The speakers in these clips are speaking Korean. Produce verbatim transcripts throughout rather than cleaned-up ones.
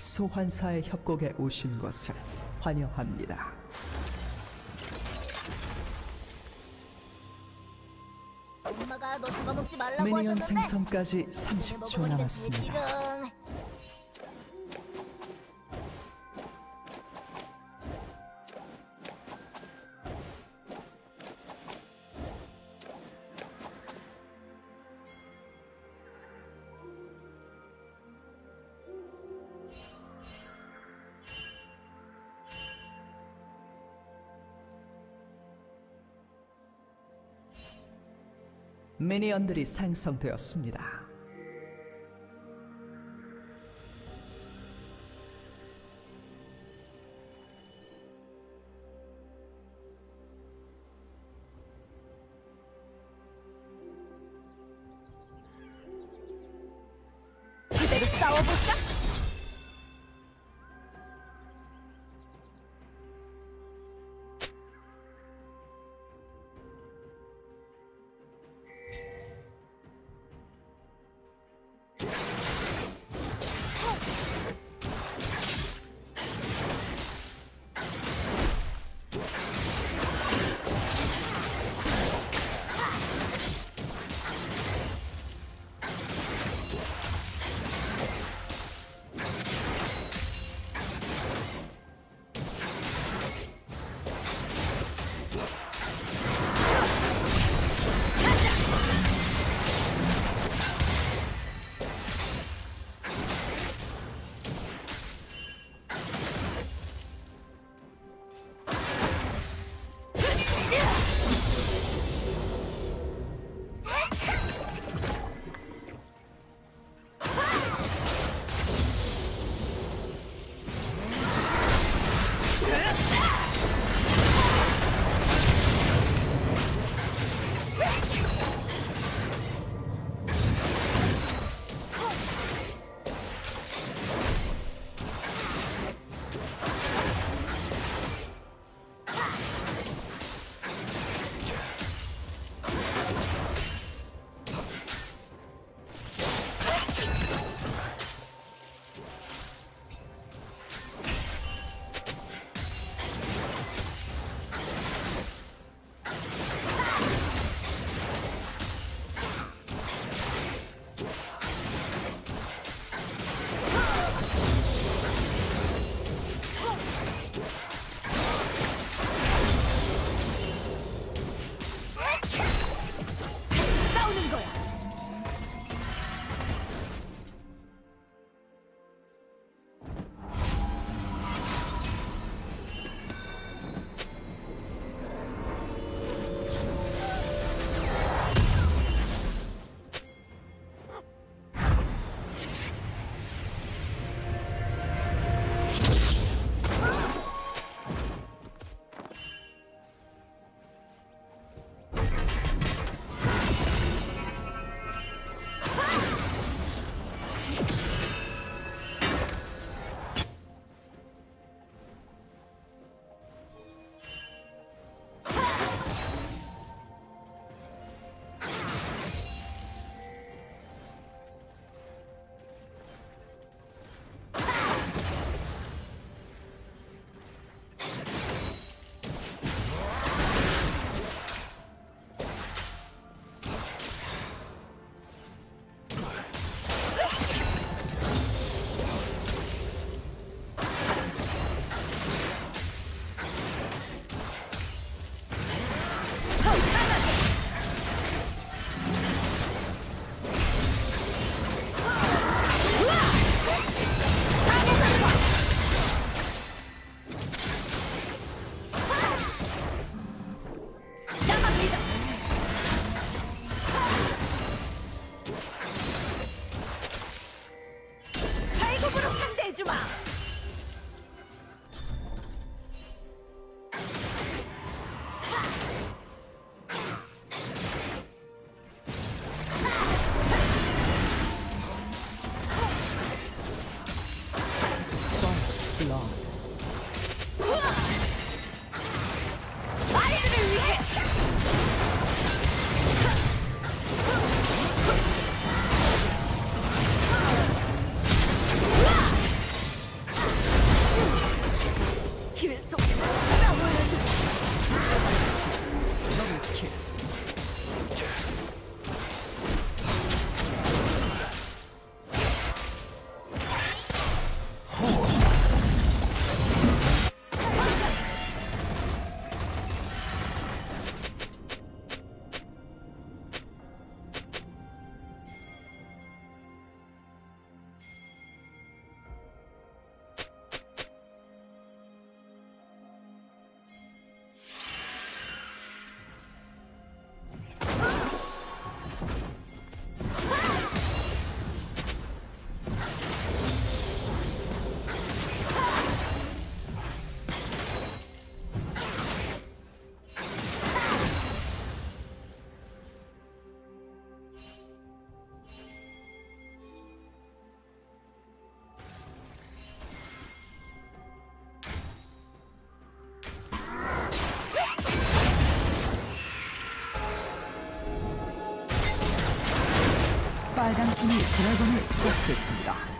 소환사의 협곡에 오신 것을 환영합니다. 엄마가 너 잡아먹지 말라고 미니언 하셨는데. 생성까지 삼십 초 남았습니다. 미니언들이 생성되었습니다. 제대로 싸워볼까? 빨간 팀이 드래곤을 처치했습니다.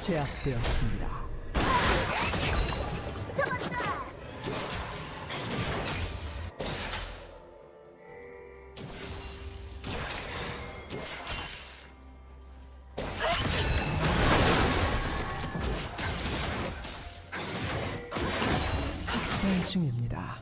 제압되었습니다. 잡았다! 진행 중입니다.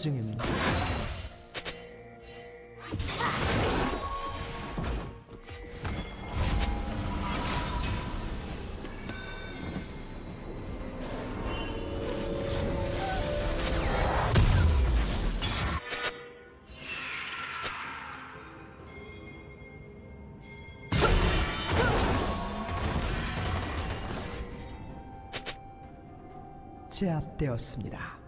중입니다. 제압되었습니다.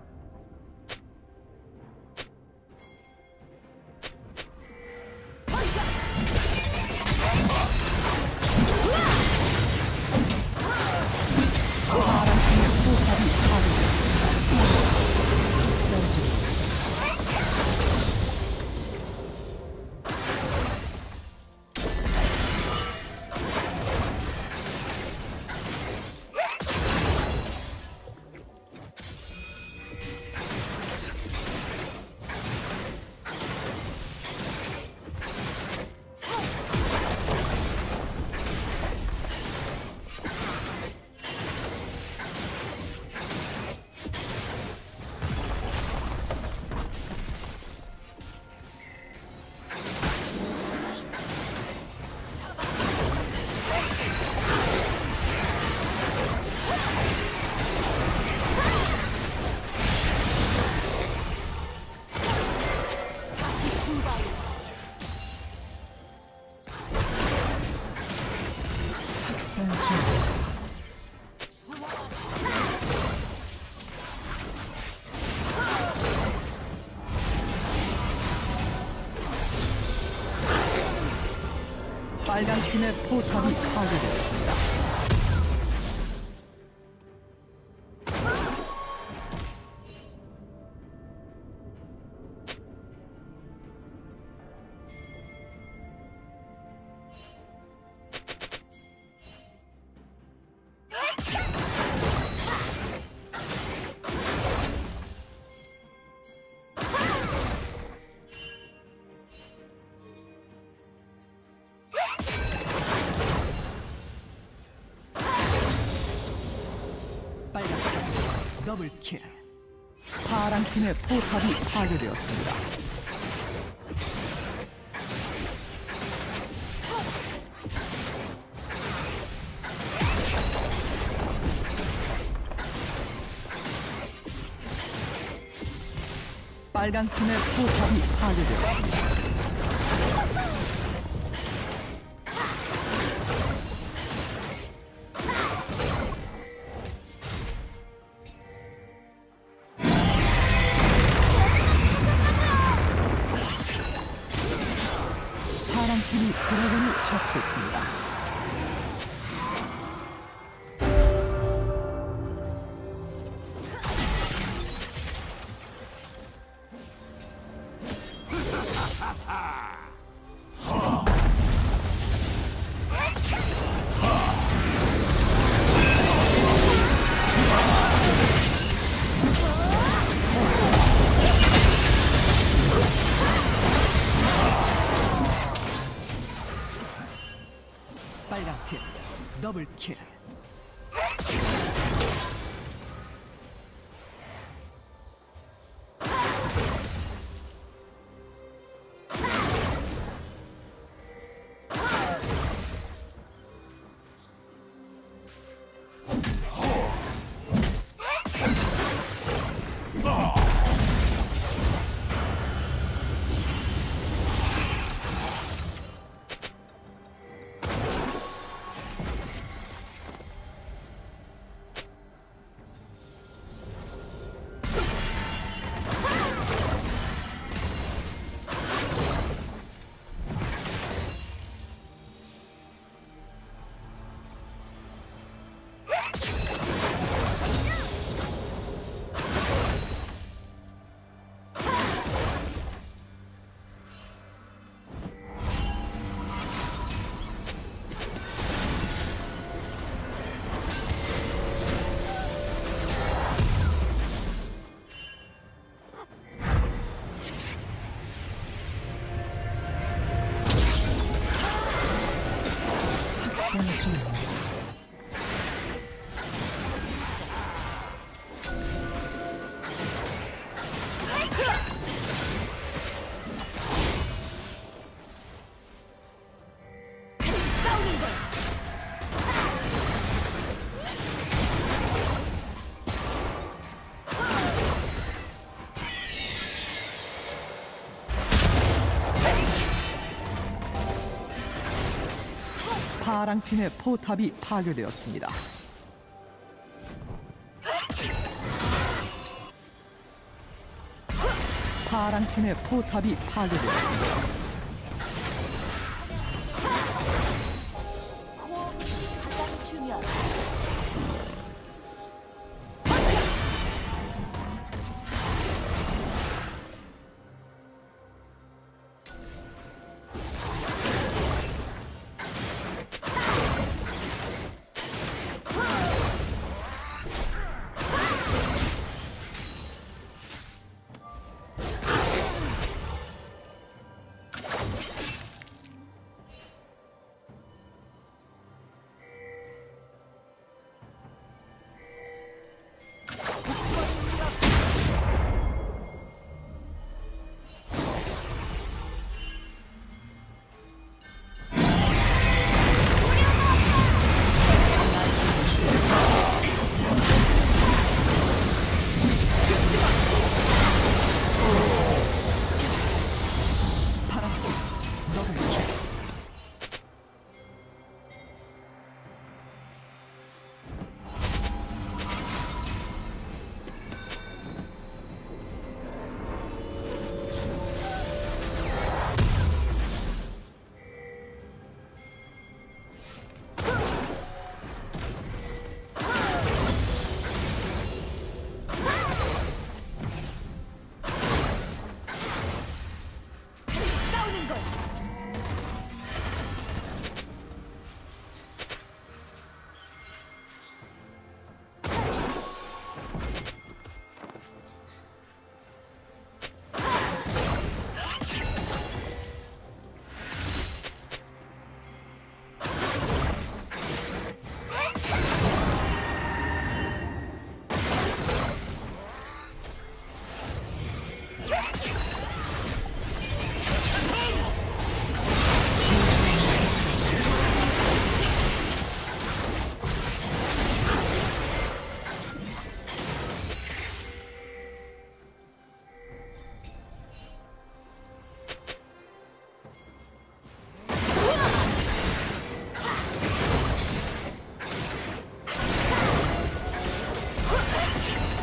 빨간 팀의 포탑이 파괴됐습니다. 더블킬. 파란 팀의 포탑이 파괴되었습니다. 빨간 팀의 포탑이 파괴되었습니다. 더블킬. 파랑팀의 포탑이 파괴되었습니다. 파랑팀의 포탑이 파괴되었습니다.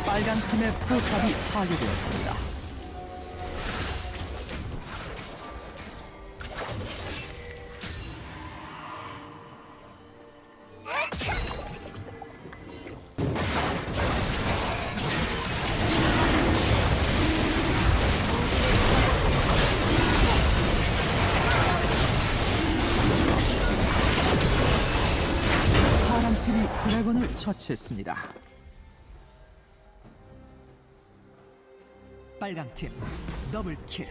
빨간 팀의 포탑이 파괴되었습니다. 파란 팀이 드래곤을 처치했습니다. 빨강팀 더블킬.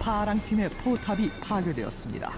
파랑팀의 포탑이 파괴되었습니다.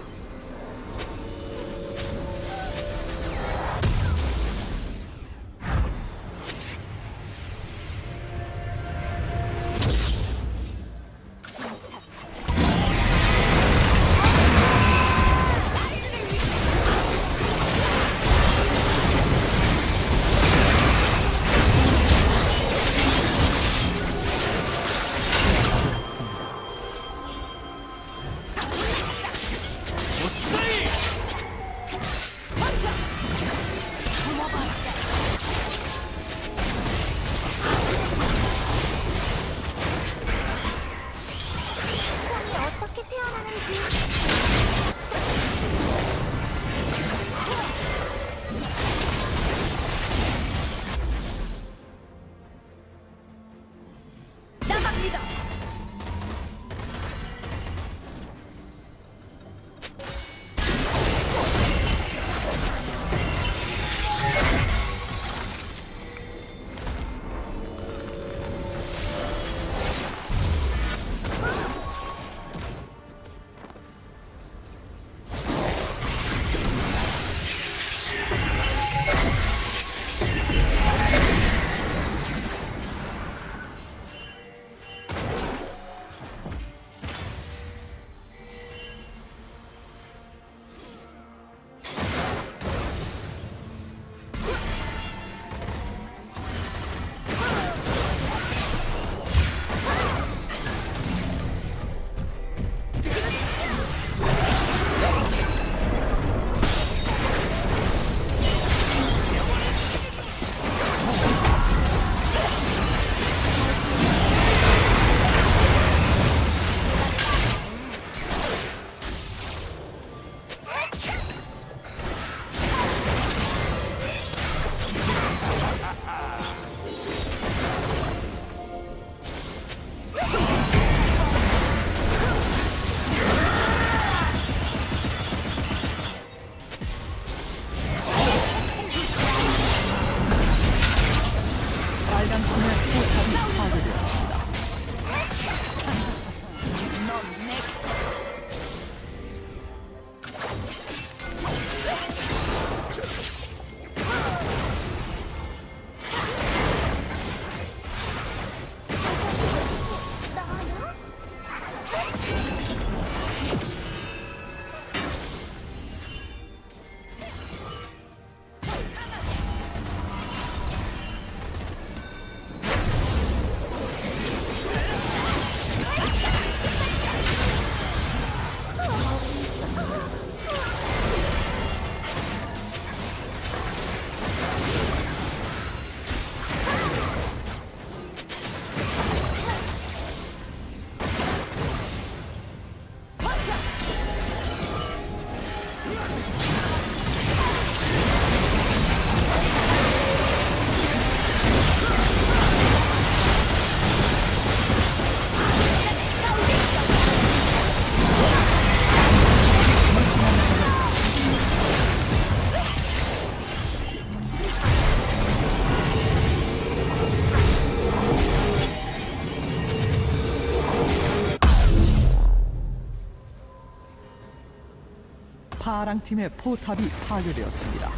파랑팀의 포탑이 파괴되었습니다.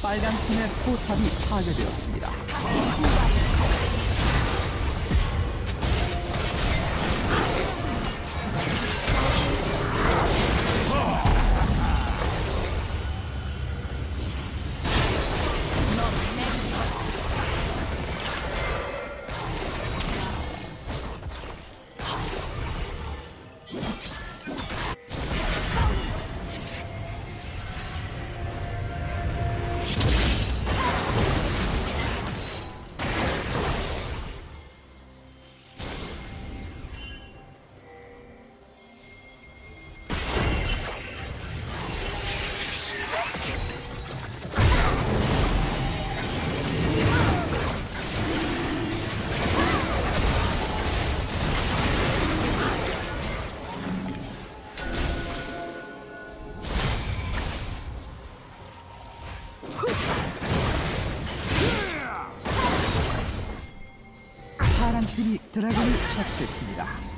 빨간 팀의 포탑이 파괴되었습니다. 파랑팀이 드래곤을 처치했습니다.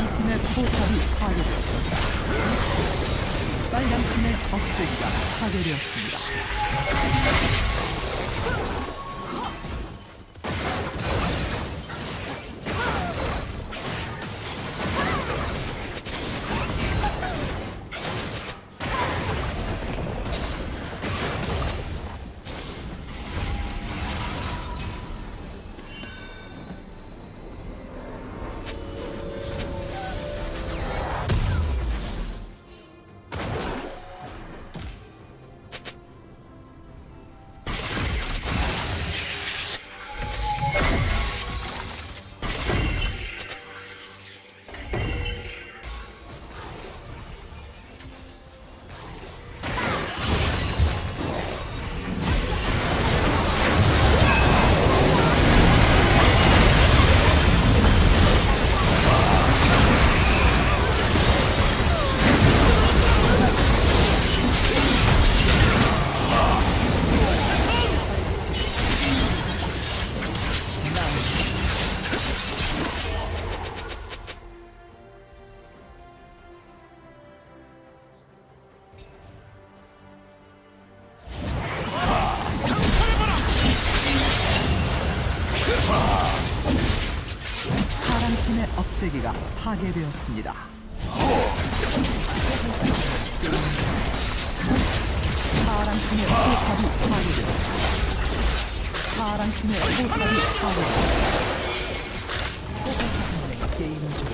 빨간 팀의 포탑이 파괴되었습니다. 빨간 팀의 억제기가 파괴되었습니다. 억제기가 파괴되었습니다. 파란 팀의 포탑이 파괴되었습니다. 파란 팀의 포탑이 파괴되었습니다. 소가스탄의 게임 중